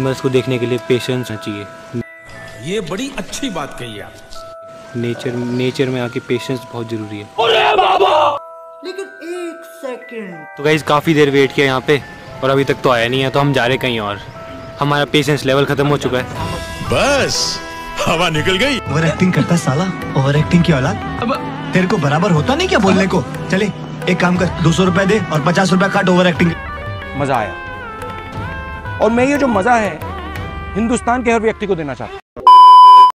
मैं इसको देखने के लिए पेशेंस चाहिए। ये बड़ी अच्छी बात कही आप। नेचर में आके पेशेंस बहुत जरूरी है। अरे बाबा! लेकिन एक सेकंड। तो गाइस काफ़ी देर वेट किया यहाँ पे और अभी तक तो आया नहीं है, तो हम जा रहे कहीं और। हमारा पेशेंस लेवल खत्म हो चुका है, बस हवा निकल गई। ओवर एक्टिंग करता साला, ओवर एक्टिंग की औलाद। अब तेरे को बराबर होता नहीं क्या बोलने को? चले एक काम कर, 200 रुपए दे और 50 रुपए काट ओवर एक्टिंग। मजा आया, और मैं ये जो मजा है हिंदुस्तान के हर व्यक्ति को देना चाहता हूँ।